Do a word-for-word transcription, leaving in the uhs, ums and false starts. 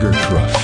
Burger Trust.